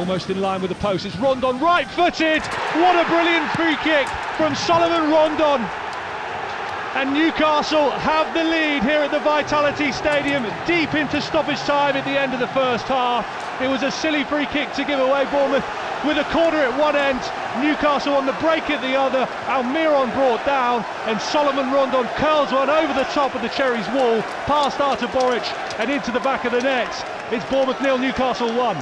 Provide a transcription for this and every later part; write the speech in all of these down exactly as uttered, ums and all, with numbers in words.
almost in line with the post. It's Rondon, right-footed. What a brilliant free kick from Solomon Rondon. And Newcastle have the lead here at the Vitality Stadium, deep into stoppage time at the end of the first half. It was a silly free kick to give away. Bournemouth with a corner at one end, Newcastle on the break at the other. Almiron brought down, and Solomon Rondon curls one over the top of the Cherries' wall, past Artur Boruc and into the back of the net. It's Bournemouth nil, Newcastle one.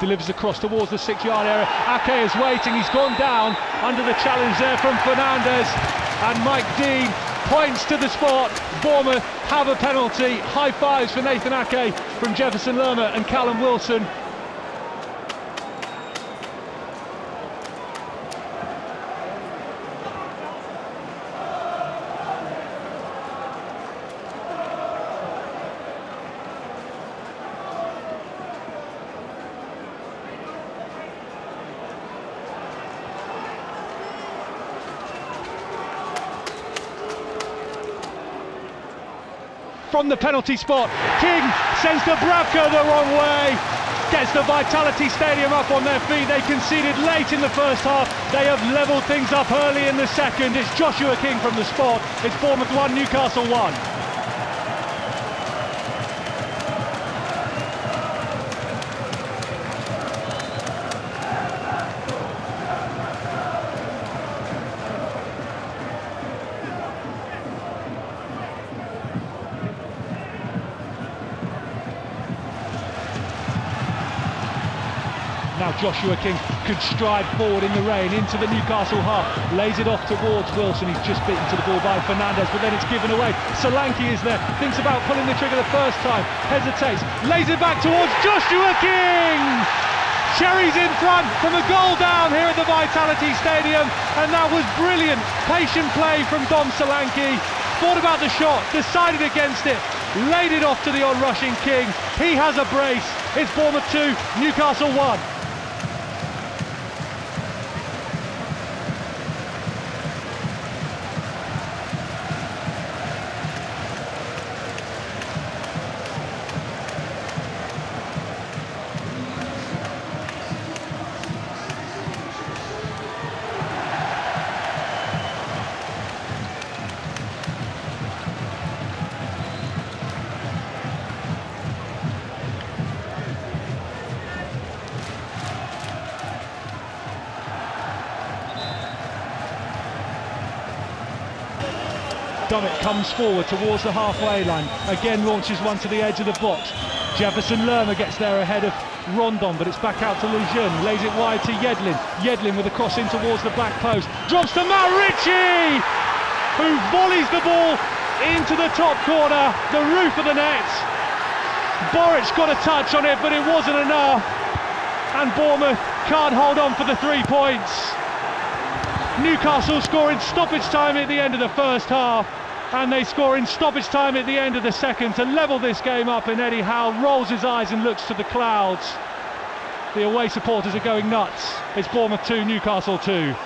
Delivers across towards the six-yard area. Ake is waiting, he's gone down under the challenge there from Fernandez, and Mike Dean points to the spot. Bournemouth have a penalty. High fives for Nathan Ake from Jefferson Lerma and Callum Wilson. From the penalty spot, King sends Dubravka the wrong way, gets the Vitality Stadium up on their feet. They conceded late in the first half, they have levelled things up early in the second. It's Joshua King from the spot. It's Bournemouth one, Newcastle one. Now Joshua King could stride forward in the rain into the Newcastle half, lays it off towards Wilson. He's just beaten to the ball by Fernandez, but then it's given away. Solanke is there, thinks about pulling the trigger the first time, hesitates, lays it back towards Joshua King! Cherries in front from a goal down here at the Vitality Stadium, and that was brilliant, patient play from Dom Solanke. Thought about the shot, decided against it, laid it off to the onrushing King. He has a brace. It's Bournemouth two, Newcastle one. Dummett comes forward towards the halfway line, again launches one to the edge of the box. Jefferson Lerma gets there ahead of Rondon, but it's back out to Lejeune, lays it wide to Yedlin. Yedlin with a cross in towards the back post, drops to Matt Ritchie, who volleys the ball into the top corner, the roof of the net. Boruc got a touch on it, but it wasn't enough, and Bournemouth can't hold on for the three points. Newcastle score in stoppage time at the end of the first half, and they score in stoppage time at the end of the second to level this game up, and Eddie Howe rolls his eyes and looks to the clouds. The away supporters are going nuts. It's Bournemouth two, Newcastle two.